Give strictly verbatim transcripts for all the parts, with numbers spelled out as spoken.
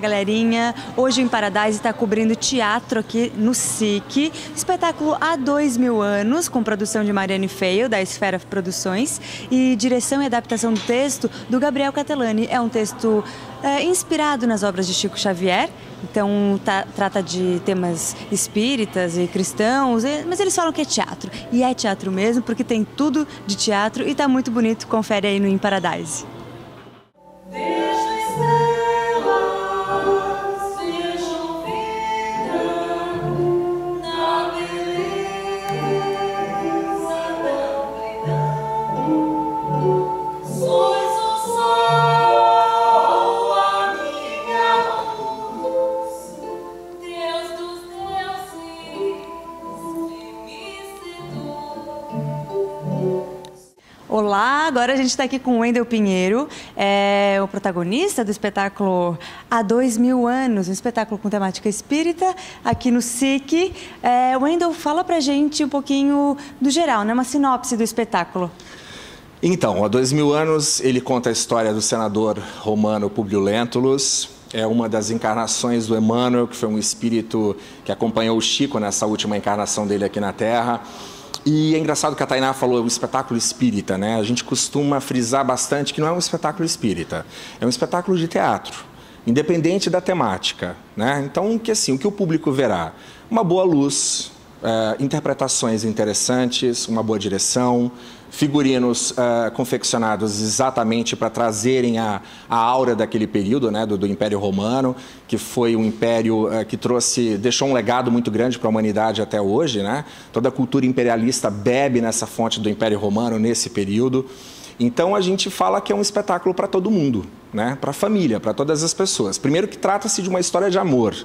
galerinha? Hoje o In Paradise está cobrindo teatro aqui no C I C. Espetáculo Há Dois Mil Anos, com produção de Mariane Feio, da Esfera Produções, e direção e adaptação do texto do Gabriel Catellani. É um texto é, inspirado nas obras de Chico Xavier. Então, tá, trata de temas espíritas e cristãos, mas eles falam que é teatro. E é teatro mesmo, porque tem tudo de teatro e tá muito bonito. Confere aí no In Paradise. Olá, agora a gente está aqui com o Wendel Pinheiro, é o protagonista do espetáculo Há Dois Mil Anos, um espetáculo com temática espírita, aqui no C I C. É, Wendel, fala pra gente um pouquinho do geral, né? Uma sinopse do espetáculo. Então, Há Dois Mil Anos, ele conta a história do senador romano Publio Lentulus, é uma das encarnações do Emmanuel, que foi um espírito que acompanhou o Chico nessa última encarnação dele aqui na Terra. E é engraçado que a Tainá falou, o espetáculo espírita, né? A gente costuma frisar bastante que não é um espetáculo espírita, é um espetáculo de teatro, independente da temática, né? Então, que assim, o que o público verá? Uma boa luz, uh, interpretações interessantes, uma boa direção, figurinos uh, confeccionados exatamente para trazerem a, a aura daquele período, né, do, do Império Romano, que foi um império uh, que trouxe, deixou um legado muito grande para a humanidade até hoje, né? Toda a cultura imperialista bebe nessa fonte do Império Romano nesse período. Então a gente fala que é um espetáculo para todo mundo, né? Para a família, para todas as pessoas. Primeiro que trata-se de uma história de amor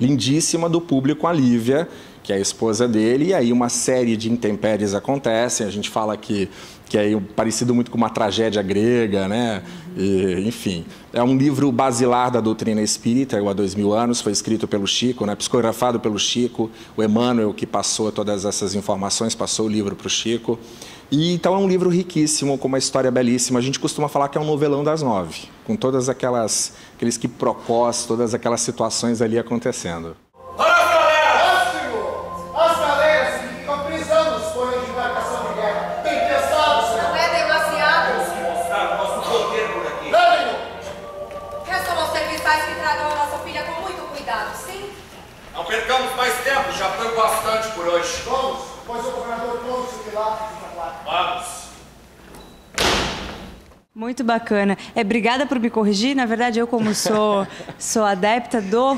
lindíssima do público com a Lívia, que é a esposa dele, e aí uma série de intempéries acontecem. A gente fala que, que é parecido muito com uma tragédia grega, né? E, enfim, é um livro basilar da doutrina espírita, o Há Dois Mil Anos, foi escrito pelo Chico, né? Psicografado pelo Chico, o Emmanuel que passou todas essas informações, passou o livro para o Chico. E, então é um livro riquíssimo, com uma história belíssima. A gente costuma falar que é um novelão das nove, com todas aquelas, aqueles que propós, todas aquelas situações ali acontecendo. Muito bacana. É, obrigada por me corrigir. Na verdade, eu, como sou, sou adepta do,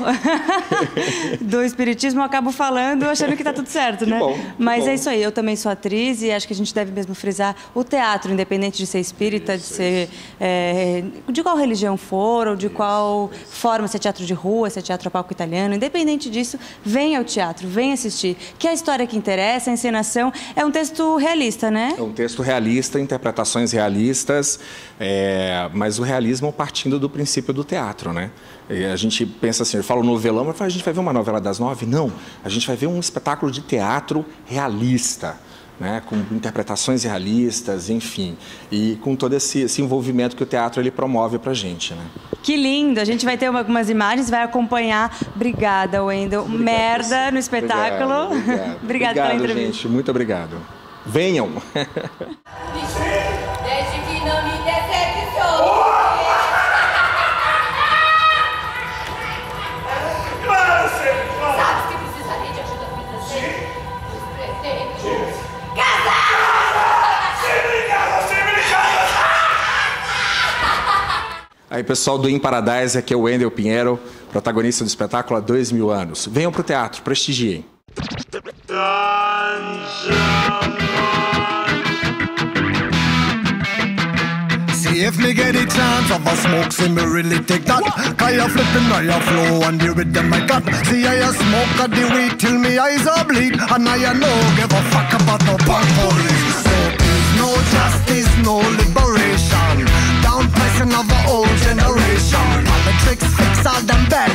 do espiritismo, eu acabo falando achando que está tudo certo, né? Que bom, que Mas bom. É isso aí. Eu também sou atriz e acho que a gente deve mesmo frisar o teatro, independente de ser espírita, isso, de ser é, de qual religião for, ou de isso, qual isso. forma, se é teatro de rua, se é teatro a palco italiano. Independente disso, venha ao teatro, venha assistir. Que é a história que interessa, a encenação. É um texto realista, né? É um texto realista, interpretações realistas. É, mas o realismo partindo do princípio do teatro, né? E a gente pensa assim, eu falo novelão, mas a gente vai ver uma novela das nove? Não, a gente vai ver um espetáculo de teatro realista, né? Com interpretações realistas, enfim, e com todo esse, esse envolvimento que o teatro ele promove para a gente, né? Que lindo! A gente vai ter algumas imagens, vai acompanhar. Obrigada, Wendel. Obrigado, Merda você. No espetáculo. Obrigado, obrigado. Obrigado pela entrevista. Gente, muito obrigado. Venham! Aí, pessoal do In Paradise, aqui é o Wendel Pinheiro, protagonista do espetáculo Há Dois Mil Anos. Venham pro teatro, prestigiem. If me get a chance of a smoke, see me really take that. Cause I flipping, I flow, and the rhythm I got. See I smoke at the weed till me eyes are bleed, and I no give a fuck about the punk police. So there's no justice, no liberation. Down pressing of the old generation. All the tricks fix all them bad.